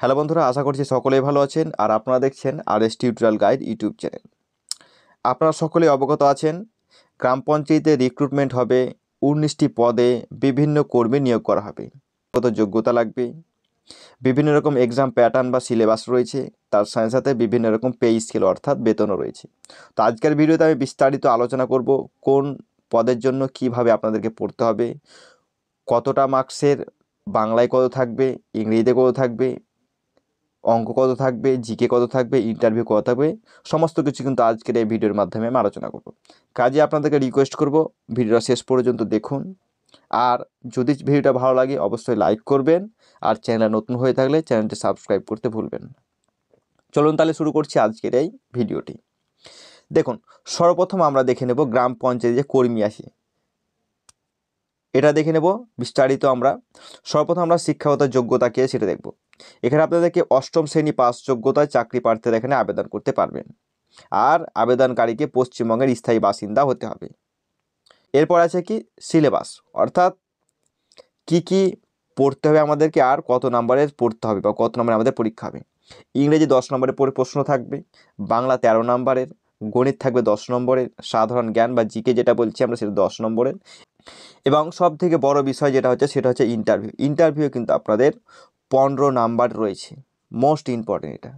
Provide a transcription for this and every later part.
Hello বন্ধুরা, আশা করছি সকলেই ভালো আছেন আর আপনারা দেখছেন RS tutorial guide YouTube channel. আপনারা সকলেই অবগত আছেন, গ্রাম পঞ্চায়েতে রিক্রুটমেন্ট হবে 19টি পদে, বিভিন্ন কর্মী নিয়োগ করা হবে। কত যোগ্যতা লাগবে, বিভিন্ন রকম এক্সাম প্যাটার্ন বা সিলেবাস রয়েছে, তার সাথে সাথে বিভিন্ন রকম পে স্কেল অর্থাৎ বেতনও রয়েছে। তো আজকের ভিডিওতে আমি বিস্তারিত আলোচনা করব কোন পদের জন্য কিভাবে আপনাদেরকে পড়তে হবে, কতটা মার্কসের, বাংলায় কত থাকবে, ইংরেজিতে কত থাকবে, অঙ্ক কত থাকবে, জিকে কত থাকবে, ইন্টারভিউ কত থাকবে, সমস্ত কিছু কিন্তু আজকের এই ভিডিওর মাধ্যমে আমি আলোচনা করব। কাজে আপনাদেরকে রিকোয়েস্ট করব ভিডিওটা শেষ পর্যন্ত দেখুন, আর যদি ভিডিওটা ভালো লাগে অবশ্যই লাইক করবেন, আর চ্যানেলে নতুন হয়ে থাকলে চ্যানেলটি সাবস্ক্রাইব করতে ভুলবেন না। চলুন তাহলে শুরু করছি আজকের এই ভিডিওটি। দেখুন, সর্বপ্রথম আমরা দেখে নেব গ্রাম পঞ্চায়েতে যে কর্মী আসে, এটা দেখে নেব বিস্তারিত। আমরা সর্বপ্রথম আমরা শিক্ষাগত যোগ্যতা কে সেটা দেখব। এখানে আপনাদেরকে ৮ম শ্রেণী পাস যোগ্যতায় চাকরি প্রার্থীরা এখানে আবেদন করতে পারবেন, আর আবেদনকারীকে পশ্চিমবঙ্গের স্থায়ী বাসিন্দা হতে হবে। এরপর আছে কি সিলেবাস, অর্থাৎ কি কি পড়তে হবে আমাদেরকে, আর কত নম্বরের পড়তে হবে বা কত নম্বরে আমাদের পরীক্ষা হবে। ইংরেজি 10 নম্বরের প্রশ্ন থাকবে, বাংলা 13 নম্বরের, গণিত থাকবে 10 নম্বরের, সাধারণ জ্ঞান বা জিকে যেটা বলছি আমরা সেটা 10 নম্বরের, এবং সবথেকে বড় বিষয় যেটা হচ্ছে সেটা হচ্ছে ইন্টারভিউ। ইন্টারভিউ কিন্তু আপনাদের 15 নাম্বার রয়েছে, মোস্ট ইম্পর্টেন্ট এটা।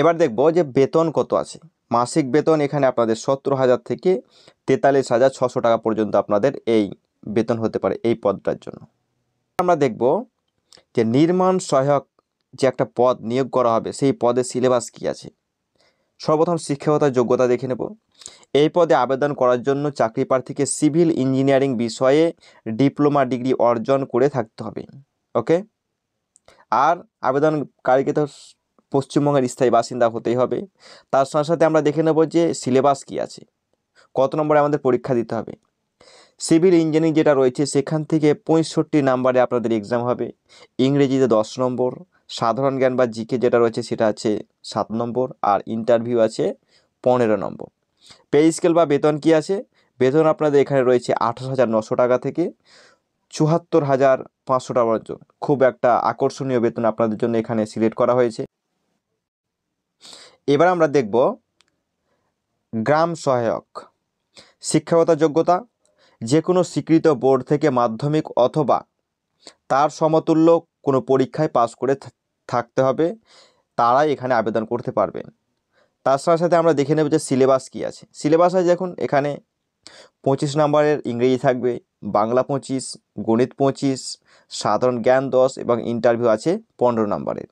এবার দেখব যে বেতন কত আছে। মাসিক বেতন এখানে আপনাদের 17,000 থেকে 43,600 টাকা পর্যন্ত আপনাদের এই বেতন হতে পারে এই পদটার জন্য। আমরা দেখব যে নির্মাণ সহায়ক যে একটা পদ নিয়োগ করা হবে, সেই পদের সিলেবাস কি আছে। সর্বপ্রথম শিক্ষাগত যোগ্যতা দেখে নেব। এই পদে আবেদন করার জন্য চাকরি প্রার্থীকে সিভিল ইঞ্জিনিয়ারিং বিষয়ে ডিপ্লোমা ডিগ্রি অর্জন করে থাকতে হবে, ওকে। আর আবেদনকারীকে তো পশ্চিমবঙ্গের স্থায়ী বাসিন্দা হতেই হবে। তার সাথে সাথে আমরা দেখে নেব যে সিলেবাস কি আছে, কত নম্বরে আমাদের পরীক্ষা দিতে হবে। সিভিল ইঞ্জিনিয়ারিং যেটা রয়েছে সেখান থেকে 65 নম্বরে আপনাদের এক্সাম হবে, ইংরেজিতে 10 নম্বর, সাধারণ জ্ঞান বা জিকে যেটা রয়েছে সেটা আছে 7 নম্বর, আর ইন্টারভিউ আছে 15 নম্বর। পে স্কেল বা বেতন কি আছে, বেতন আপনাদের এখানে রয়েছে 28,900 টাকা থেকে 74,500 টাকা পর্যন্ত। খুব একটা আকর্ষণীয় বেতন আপনাদের জন্য এখানে সিলেক্ট করা হয়েছে। এবার আমরা দেখব গ্রাম সহায়ক। শিক্ষাগত যোগ্যতা, যে কোনো স্বীকৃত বোর্ড থেকে মাধ্যমিক অথবা তার সমতুল্য কোনো পরীক্ষায় পাস করে থাকতে হবে, তারাই এখানে আবেদন করতে পারবেন। তার সাথে সাথে আমরা দেখে নেব যে সিলেবাস কী আছে। সিলেবাস আছে দেখুন, এখানে 25 নম্বরের ইংরেজি থাকবে, বাংলা 25, গণিত 25, সাধারণ জ্ঞান 10, এবং ইন্টারভিউ আছে 15 নম্বরের।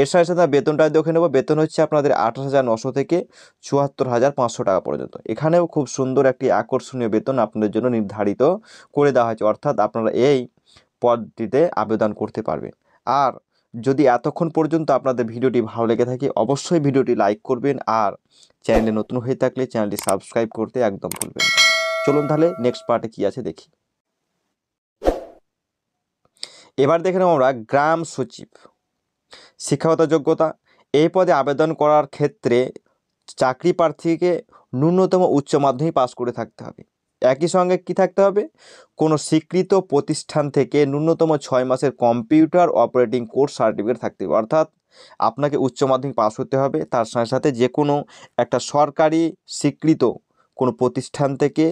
এর সাথে সাথে বেতনটা দেখে নেব। বেতন হচ্ছে আপনাদের 28,900 থেকে 74,500 টাকা পর্যন্ত। এখানেও খুব সুন্দর একটি আকর্ষণীয় বেতন আপনাদের জন্য নির্ধারিত করে দেওয়া হয়েছে, অর্থাৎ আপনারা এই পদটিতে আবেদন করতে পারবেন। আর যদি এতক্ষণ পর্যন্ত আপনাদের ভিডিওটি ভালো লেগে থাকে অবশ্যই ভিডিওটি লাইক করবেন, আর চ্যানেলে নতুন হয়ে থাকলে চ্যানেলটি সাবস্ক্রাইব করতে একদম ভুলবেন না। চলুন তাহলে নেক্সট পার্টে কী আছে দেখি। এবার দেখে নেব আমরা গ্রাম সচিব। শিক্ষাগত যোগ্যতা, এই পদে আবেদন করার ক্ষেত্রে চাকরি প্রার্থীকে ন্যূনতম উচ্চ মাধ্যমিক পাস করে থাকতে হবে। একই সঙ্গে কি থাকতে হবে, কোনো স্বীকৃত প্রতিষ্ঠান থেকে ন্যূনতম 6 মাসের কম্পিউটার অপারেটিং কোর্স সার্টিফিকেট থাকতে হবে, অর্থাৎ আপনাকে উচ্চ মাধ্যমিক পাস হতে হবে। তার সাথে সাথে যে কোনো একটা সরকারি স্বীকৃত কোনো প্রতিষ্ঠান থেকে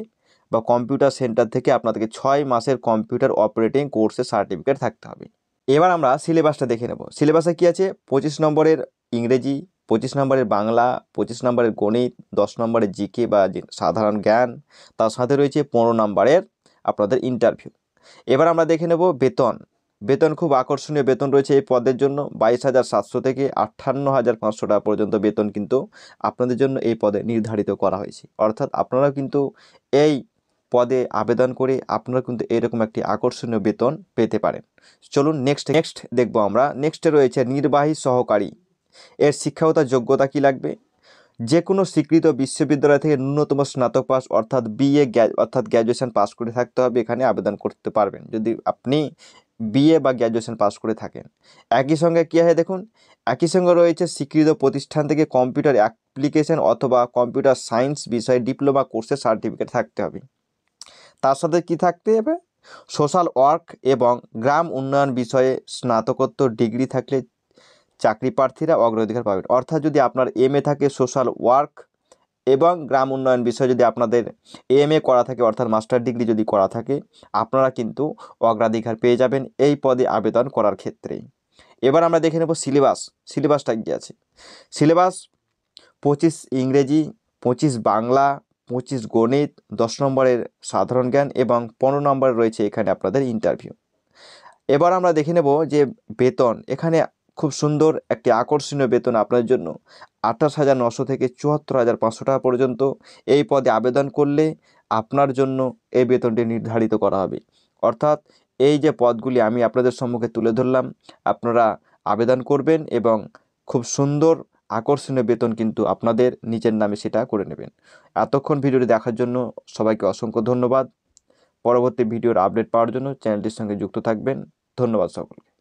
বা কম্পিউটার সেন্টার থেকে আপনাদেরকে 6 মাসের কম্পিউটার অপারেটিং কোর্সের সার্টিফিকেট থাকতে হবে। এবার আমরা সিলেবাসটা দেখে নেব। সিলেবাসে কী আছে, 25 নম্বরের ইংরেজি, 25 নম্বরের বাংলা, 25 নম্বরের গণিত, 10 নম্বরের জিকে বা সাধারণ জ্ঞান, তার সাথে রয়েছে 15 নম্বরের আপনাদের ইন্টারভিউ। এবার আমরা দেখে নেব বেতন। বেতন খুব আকর্ষণীয় বেতন রয়েছে এই পদের জন্য, 22,700 থেকে 58,500 টাকা পর্যন্ত বেতন কিন্তু আপনাদের জন্য এই পদে নির্ধারিত করা হয়েছে। অর্থাৎ আপনারা কিন্তু এই পদে আবেদন করে আপনারা কিন্তু এরকম একটি আকর্ষণীয় বেতন পেতে পারেন। চলুন নেক্সট দেখব আমরা। নেক্সটে রয়েছে নির্বাহী সহকারী। এর শিক্ষাগত যোগ্যতা কি লাগবে, যে কোনো স্বীকৃত বিশ্ববিদ্যালয় থেকে ন্যূনতম স্নাতক পাস অর্থাৎ বিএ অর্থাৎ গ্র্যাজুয়েশন পাস করে থাকতে হবে। এখানে আবেদন করতে পারবেন যদি আপনি বিএ বা গ্র্যাজুয়েশন পাস করে থাকেন। একই সঙ্গে কী হয় দেখুন, একই সঙ্গে রয়েছে স্বীকৃত প্রতিষ্ঠান থেকে কম্পিউটার অ্যাপ্লিকেশন অথবা কম্পিউটার সায়েন্স বিষয়ে ডিপ্লোমা কোর্সের সার্টিফিকেট থাকতে হবে। তার সাথে কি থাকতে হবে, সোশ্যাল ওয়ার্ক এবং গ্রাম উন্নয়ন বিষয়ে স্নাতকোত্তর ডিগ্রি থাকলে চাকরি প্রার্থীরা অগ্রাধিকার পাবেন। অর্থাৎ যদি আপনার এমএ থাকে সোশ্যাল ওয়ার্ক এবং গ্রাম উন্নয়ন বিষয়ে, যদি আপনাদের এমএ করা থাকে অর্থাৎ মাস্টার ডিগ্রি যদি করা থাকে, আপনারা কিন্তু অগ্রাধিকার পেয়ে যাবেন এই পদে আবেদন করার ক্ষেত্রে। এবার আমরা দেখে নেব সিলেবাসটা কি আছে। সিলেবাস 25 ইংরেজি, 25 বাংলা, 25 গণিত, 10 নম্বরের সাধারণ জ্ঞান এবং 15 নম্বরে রয়েছে এখানে আপনাদের ইন্টারভিউ। এবার আমরা দেখে নেব যে বেতন, এখানে খুব সুন্দর একটি আকর্ষণীয় বেতন আপনার জন্য 28,900 থেকে 74,500 টাকা পর্যন্ত এই পদে আবেদন করলে আপনার জন্য এই বেতনটি নির্ধারিত করা হবে। অর্থাৎ এই যে পদগুলি আমি আপনাদের সম্মুখে তুলে ধরলাম, আপনারা আবেদন করবেন এবং খুব সুন্দর আকর্ষণীয় বেতন কিন্তু আপনাদের নিজের নামে সেটা করে নেবেন। এতক্ষণ ভিডিওটি দেখার জন্য সবাইকে অসংখ্য ধন্যবাদ। পরবর্তী ভিডিওর আপডেট পাওয়ার জন্য চ্যানেলটির সঙ্গে যুক্ত থাকবেন। ধন্যবাদ সকলকে।